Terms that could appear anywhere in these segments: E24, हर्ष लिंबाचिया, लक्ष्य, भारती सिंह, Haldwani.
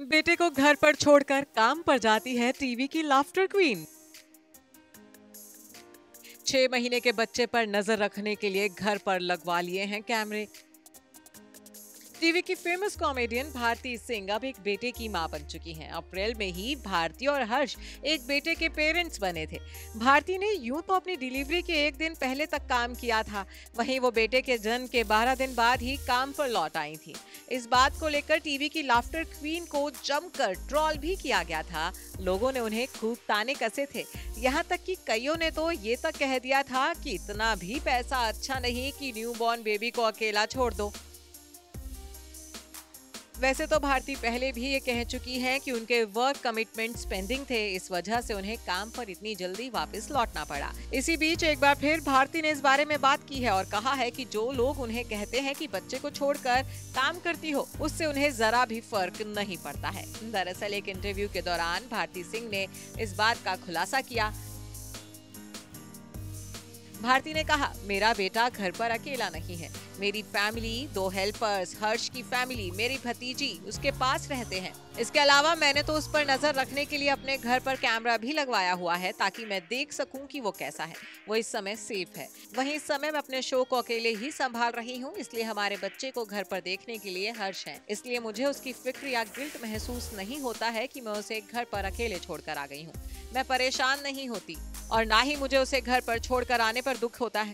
बेटे को घर पर छोड़कर काम पर जाती है टीवी की लाफ्टर क्वीन। 6 महीने के बच्चे पर नजर रखने के लिए घर पर लगवा लिए हैं कैमरे। टीवी की फेमस कॉमेडियन भारती सिंह अब एक बेटे की मां बन चुकी हैं। अप्रैल में ही भारती और हर्ष एक बेटे के पेरेंट्स बने थे। भारती ने यूं तो अपनी डिलीवरी के एक दिन पहले तक काम किया था, वहीं वो बेटे के जन्म के 12 दिन बाद ही काम पर लौट आई थी। इस बात को लेकर टीवी की लाफ्टर क्वीन को जमकर ट्रोल भी किया गया था। लोगों ने उन्हें खूब ताने कसे थे, यहाँ तक कि कईयों ने तो ये तक कह दिया था कि इतना भी पैसा अच्छा नहीं कि न्यूबॉर्न बेबी को अकेला छोड़ दो। वैसे तो भारती पहले भी ये कह चुकी हैं कि उनके वर्क कमिटमेंट्स पेंडिंग थे, इस वजह से उन्हें काम पर इतनी जल्दी वापस लौटना पड़ा। इसी बीच एक बार फिर भारती ने इस बारे में बात की है और कहा है कि जो लोग उन्हें कहते हैं कि बच्चे को छोड़कर काम करती हो, उससे उन्हें जरा भी फर्क नहीं पड़ता है। दरअसल एक इंटरव्यू के दौरान भारती सिंह ने इस बात का खुलासा किया। भारती ने कहा, मेरा बेटा घर पर अकेला नहीं है, मेरी फैमिली, 2 हेल्पर्स, हर्ष की फैमिली, मेरी भतीजी उसके पास रहते हैं। इसके अलावा मैंने तो उस पर नजर रखने के लिए अपने घर पर कैमरा भी लगवाया हुआ है ताकि मैं देख सकूं कि वो कैसा है। वो इस समय सेफ है। वहीं इस समय मैं अपने शो को अकेले ही संभाल रही हूं, इसलिए हमारे बच्चे को घर पर देखने के लिए हर्ष है, इसलिए मुझे उसकी फिक्र या गिल्ट महसूस नहीं होता है कि मैं उसे घर पर अकेले छोड़कर आ गई हूँ। मैं परेशान नहीं होती और ना ही मुझे उसे घर पर छोड़कर आने पर दुख होता है।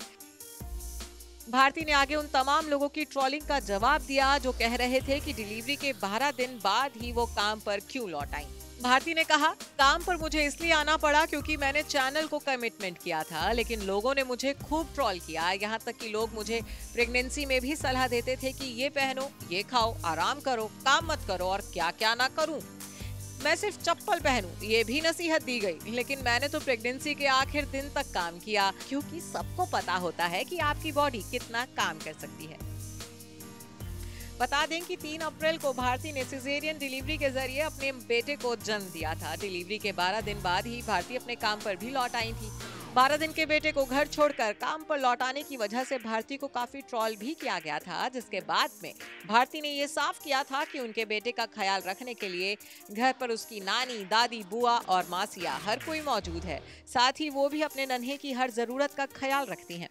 भारती ने आगे उन तमाम लोगों की ट्रोलिंग का जवाब दिया जो कह रहे थे कि डिलीवरी के 12 दिन बाद ही वो काम पर क्यों लौट आई। भारती ने कहा, काम पर मुझे इसलिए आना पड़ा क्योंकि मैंने चैनल को कमिटमेंट किया था, लेकिन लोगों ने मुझे खूब ट्रोल किया। यहाँ तक कि लोग मुझे प्रेगनेंसी में भी सलाह देते थे कि ये पहनो, ये खाओ, आराम करो, काम मत करो और क्या क्या ना करूँ, मैं सिर्फ चप्पल पहनूं, ये भी नसीहत दी गई। लेकिन मैंने तो प्रेगनेंसी के आखिर दिन तक काम किया, क्योंकि सबको पता होता है कि आपकी बॉडी कितना काम कर सकती है। बता दें कि 3 अप्रैल को भारती ने सिजेरियन डिलीवरी के जरिए अपने बेटे को जन्म दिया था। डिलीवरी के 12 दिन बाद ही भारती अपने काम पर भी लौट आई थी। 12 दिन के बेटे को घर छोड़कर काम पर लौटाने की वजह से भारती को काफी ट्रोल भी किया गया था, जिसके बाद में भारती ने ये साफ किया था कि उनके बेटे का ख्याल रखने के लिए घर पर उसकी नानी, दादी, बुआ और मासिया हर कोई मौजूद है। साथ ही वो भी अपने नन्हे की हर जरूरत का ख्याल रखती हैं।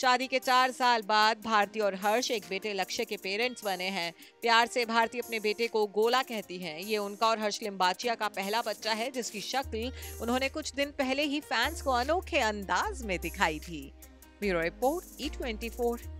शादी के 4 साल बाद भारती और हर्ष एक बेटे लक्ष्य के पेरेंट्स बने हैं। प्यार से भारती अपने बेटे को गोला कहती हैं। ये उनका और हर्ष लिंबाचिया का पहला बच्चा है, जिसकी शक्ल उन्होंने कुछ दिन पहले ही फैंस को अनोखे अंदाज में दिखाई थी। Bureau report E24।